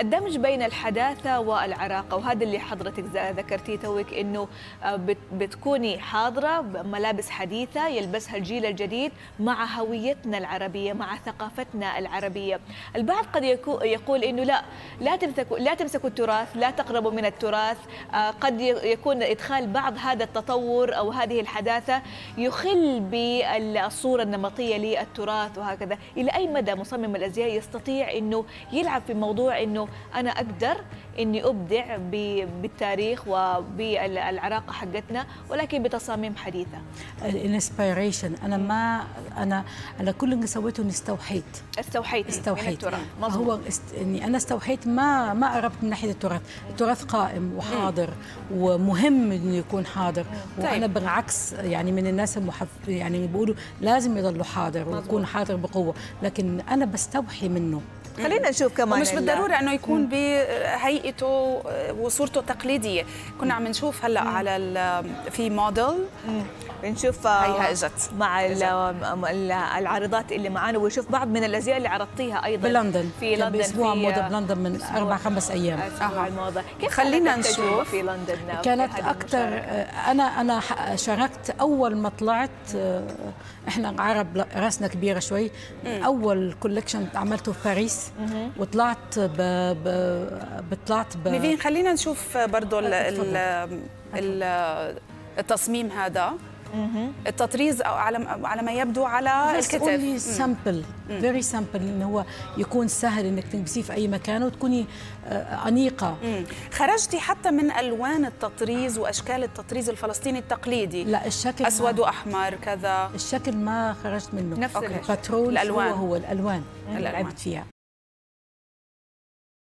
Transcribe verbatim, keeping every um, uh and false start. الدمج بين الحداثة والعراقة، وهذا اللي حضرتك ذكرتيه توك، انه بتكوني حاضرة بملابس حديثة يلبسها الجيل الجديد مع هويتنا العربية، مع ثقافتنا العربية. البعض قد يقول انه لا لا تمسكوا لا تمسكوا التراث، لا تقربوا من التراث، قد يكون ادخال بعض هذا التطور او هذه الحداثة يخل بالصورة النمطية للتراث وهكذا. الى اي مدى مصمم الازياء يستطيع انه يلعب في موضوع انه انا اقدر اني ابدع بالتاريخ وبالعراقه حقتنا ولكن بتصاميم حديثه؟ الانسبيريشن، انا ما انا انا كل اللي سويته اني استوحيت استوحيت استوحيت هو است... اني انا استوحيت، ما ما قربت من ناحيه التراث. التراث قائم وحاضر ومهم انه يكون حاضر، وانا بالعكس يعني من الناس المحف... يعني بيقولوا لازم يضلوا حاضر ويكون حاضر بقوه، لكن انا بستوحي منه. خلينا نشوف كمان، مش بالضروره انه يكون بهيئته وصورته تقليديه. كنا عم نشوف هلا على في موديل بنشوف هيها اجت مع العارضات اللي معانا، ونشوف بعض من الازياء اللي عرضتيها ايضا بلندن في لندن، باسبوع موضه بلندن من اربع خمس ايام. اه الموضه كيف خلينا نشوف في لندن كانت اكثر. انا انا شاركت اول ما طلعت، احنا العرب راسنا كبيره شوي. اول كولكشن عملته في باريس وطلعت ب... ب... بطلعت ب... نيفين، خلينا نشوف برضو ال... ال... التصميم هذا التطريز على على ما يبدو على الكتف. سامبل فيري سامبل، انه هو يكون سهل انك تلبسيه في اي مكان وتكوني انيقه. خرجتي حتى من الوان التطريز واشكال التطريز الفلسطيني التقليدي. لا الشكل اسود واحمر كذا، الشكل ما خرجت منه. نفس البترول، الالوان هو الالوان اللي لعبت فيها.